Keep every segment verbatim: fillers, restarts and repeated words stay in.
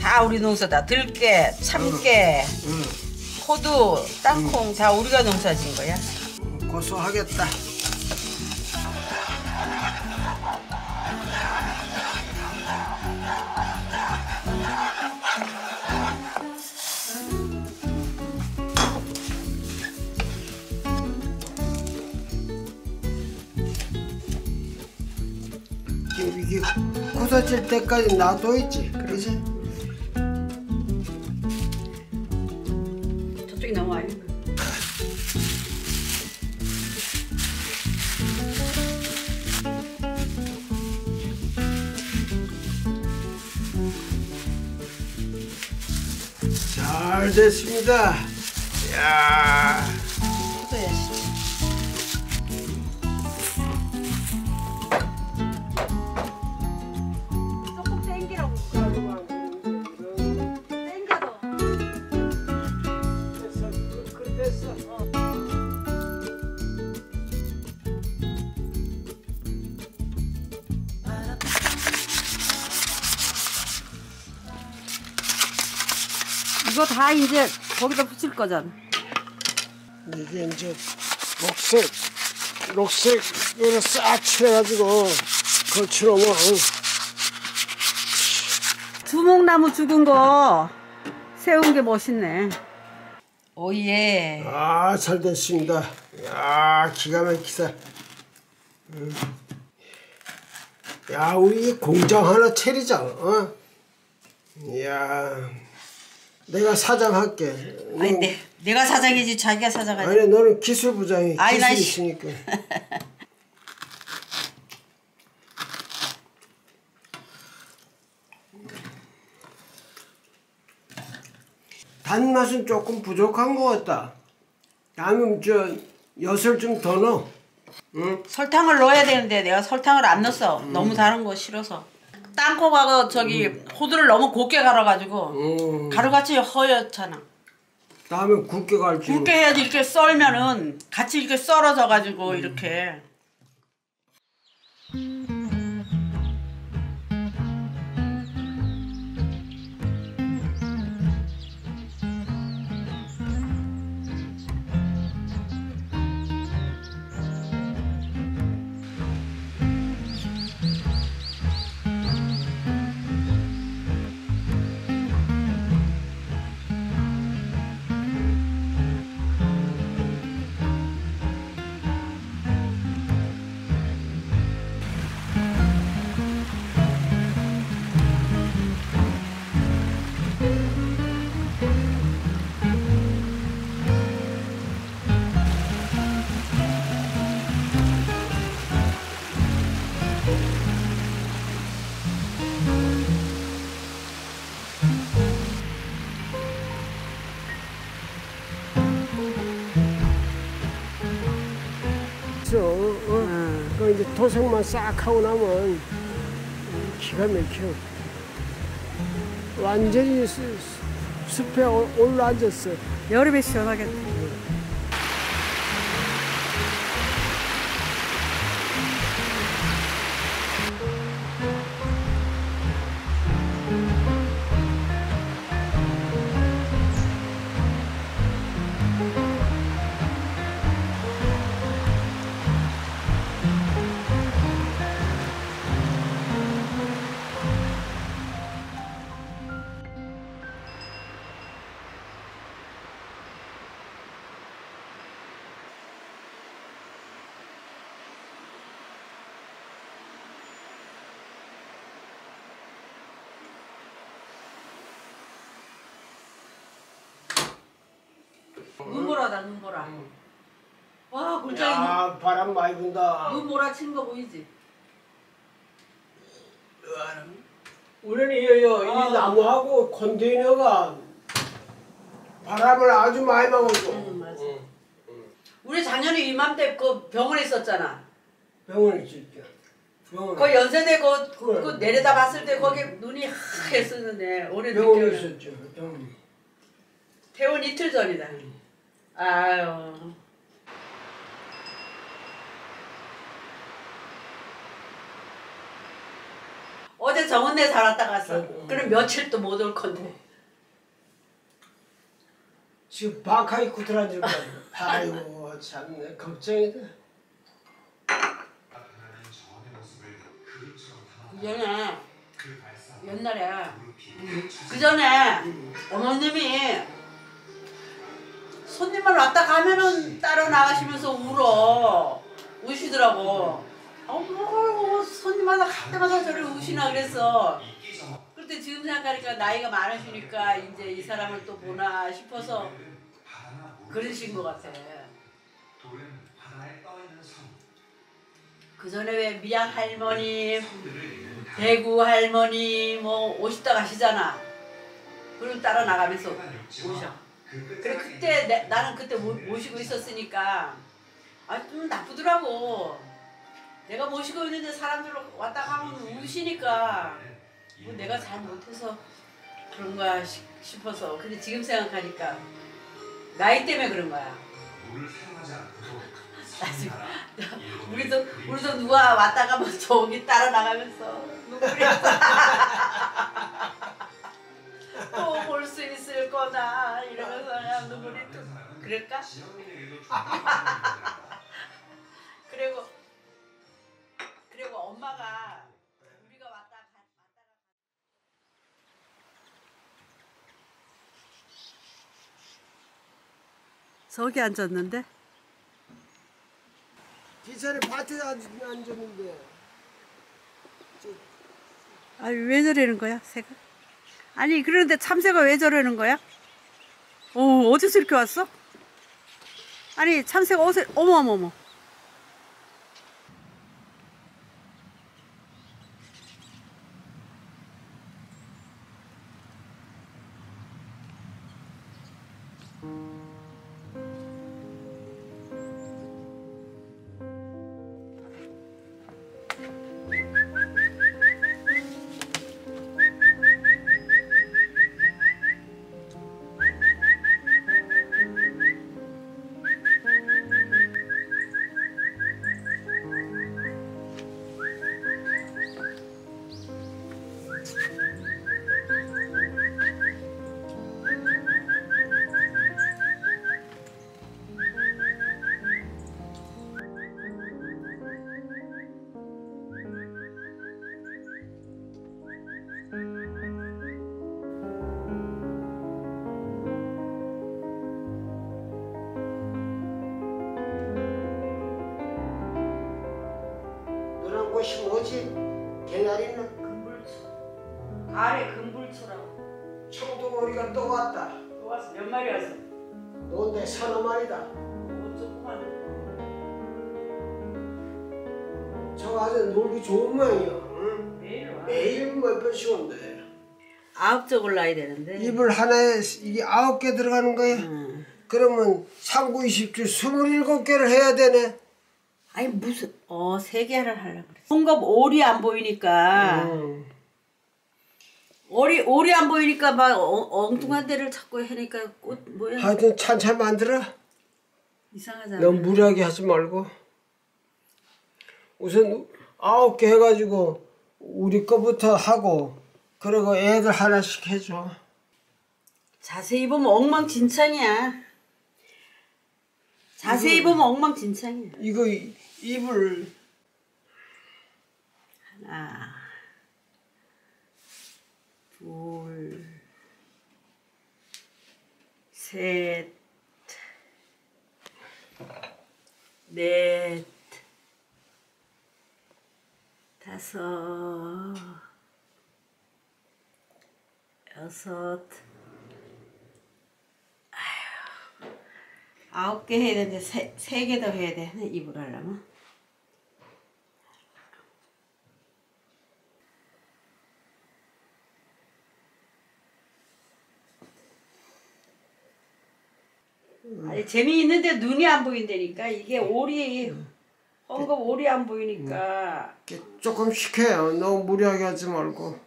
다 우리 농사다. 들깨, 참깨, 응. 응. 호두, 땅콩 응. 다 우리가 농사 지은 거야. 고소하겠다. 이게 굳어질 때까지 놔둬야지, 그러지? 잘 됐습니다. 이야. 조금 땡기라고 그러더라고. 땡겨도. 됐어. 그래 됐어. 어. 이거 다 이제 거기다 붙일 거잖아. 이게 이제 녹색, 녹색 이걸 싹 칠해가지고 걸치러면 주목나무 죽은 거 세운 게 멋있네. 오예. 아, 잘 됐습니다. 야, 기가 막히다. 야, 우리 공장 하나 차리자. 어? 야. 내가 사장할게. 아니, 내, 내가 사장이지 자기가 사장하지. 아니, 너는 기술부장이 기술이 있으니까. 단맛은 조금 부족한 것 같다. 나는 저 엿을 좀 더 넣어. 응? 설탕을 넣어야 되는데 내가 설탕을 안 넣었어. 음. 너무 다른 거 싫어서. 땅콩하고 저기 음. 호두를 너무 곱게 갈아가지고 음. 가루같이 허옇잖아. 다음에 굵게 갈지. 굵게 해야지. 이렇게 썰면은 같이 이렇게 썰어져가지고 음. 이렇게. 어, 응. 그 이제 도색만 싹 하고 나면 기가 막혀. 완전히 수, 숲에 올라앉았어. 여름에 시원하겠네. 눈보라다, 눈보라. 응. 와, 골짜기. 야, 바람 많이 분다. 눈보라 치는 거 보이지? 우리는 이, 이, 이 나무하고 컨테이너가 바람을 아주 많이 막았어. 음, 맞아. 응, 응. 우리 작년에 이맘때 그 병원에 있었잖아. 병원에 있었죠. 그 연세대 그, 그래. 그 내려다 봤을 때 거기 눈이 하얗게 썼는데 올해 병원에 있었죠. 병원. 퇴원 이틀 전이다. 응. 아유. 어제 정은네 살았다 갔어. 응. 그럼 며칠 또 못 올 건데. 지금 박하이 구들한 줄 알고. 아이고 참내 걱정이다. 그 전에 옛날에 그 전에 어머님이 손님만 왔다 가면은 따로 나가시면서 울어 우시더라고. 어머 손님마다 갈 때마다 저를 우시나 그랬어. 그때 지금 생각하니까 나이가 많으시니까 이제 이 사람을 또 보나 싶어서 그러신 것 같아. 그 전에 왜 미양 할머니, 대구 할머니 뭐 오시다 가시잖아. 그럼 따라 나가면서 오셔. 그래 그때 내, 나는 그때 모시고 있었으니까 아 좀 나쁘더라고. 내가 모시고 있는데 사람들 왔다 가면 우시니까 뭐 내가 잘 못해서 그런가 싶어서. 근데 지금 생각하니까 나이 때문에 그런 거야. 우리도 우리도 누가 왔다 가면 저기 따라 나가면서 눈물이 또 볼 수 있을 거다 이러면서 그냥 눈물이 또 그럴까? 그리고 그리고 엄마가 우리가 왔다 가. 저기 앉았는데? 기차를 밭에 앉았는데. 아, 왜 저러는 거야, 새가? 아니, 그런데 참새가 왜 저러는 거야? 오, 어디서 이렇게 왔어? 아니, 참새가 어디서, 어머어머어머. 그것이 뭐지? 개나리는 금불초. 가을에 금불초라고. 청둥오리가 또 왔다. 또 왔어. 몇 마리 왔어? 너네 서너 마리다. 뭐 조그만. 저 아주 놀기 좋은 모양이야. 응? 매일 와. 매일 몇 번씩 온대. 아홉 쪽을 놔야 되는데. 이불 하나에 이게 아홉 개 들어가는 거야? 응. 그러면 삼구이십칠 스물일곱 개를 해야 되네. 아니 무슨 어 세 개를 하려고 그랬어. 홍겁 오리 안 보이니까 음. 오리 오리 안 보이니까 막 어, 엉뚱한 데를 자꾸 하니까 꽃 뭐야. 하여튼 찬찬 만들어. 이상하잖아. 너무 무리하게 하지 말고 우선 아홉 개 해가지고 우리 거부터 하고 그리고 애들 하나씩 해줘. 자세히 보면 엉망진창이야. 자세히 보면 엉망진창이야. 이거 이불 하나 둘 셋 넷 다섯 여섯 아홉 개 해야 되는데 세 세 개 더 해야 돼. 이불 하려면. 아니 재미있는데 눈이 안 보인다니까. 이게 오리 헝겊 오리 안 보이니까 조금씩 해요. 너무 무리하게 하지 말고.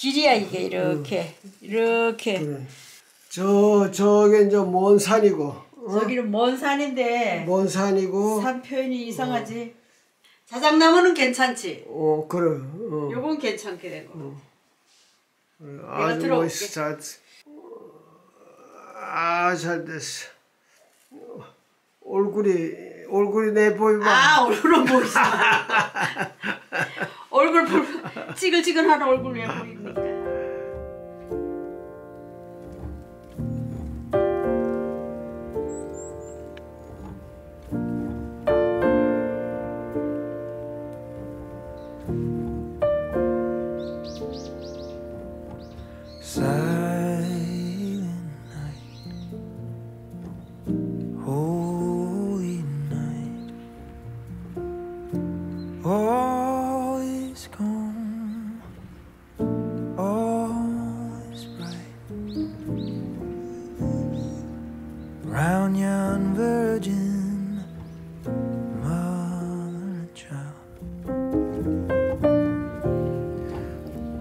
길이야 이게 이렇게 음. 이렇게 그래. 저 저게 이제 먼 산이고 어? 저기는 먼 산인데 먼 산이고 산 표현이 이상하지. 어. 자작나무는 괜찮지. 어 그래. 어. 요건 괜찮게 된 거. 어. 그래. 아주 멋있어. 아 잘 됐어. 얼굴이 얼굴이 내 보이면 아 얼굴은 보이지. 얼굴 볼, 찌글찌글한 얼굴 왜 보입니까? Round yon virgin, mother child,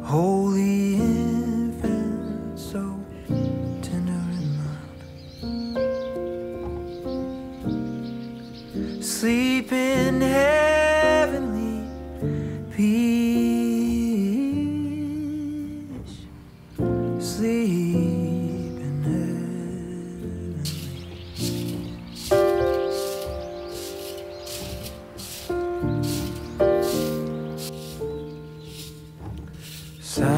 holy infant, so tender and mild, sleep in heavenly peace, sleep. Silent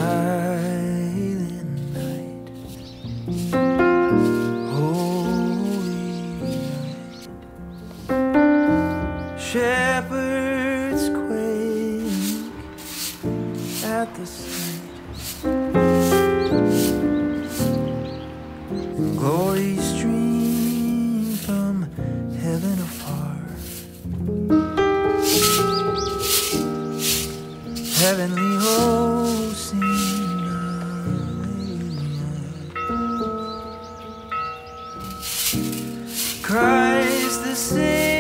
night, holy night, shepherds quake at the sight, and glory stream from heaven afar, heavenly hope. Christ the Savior.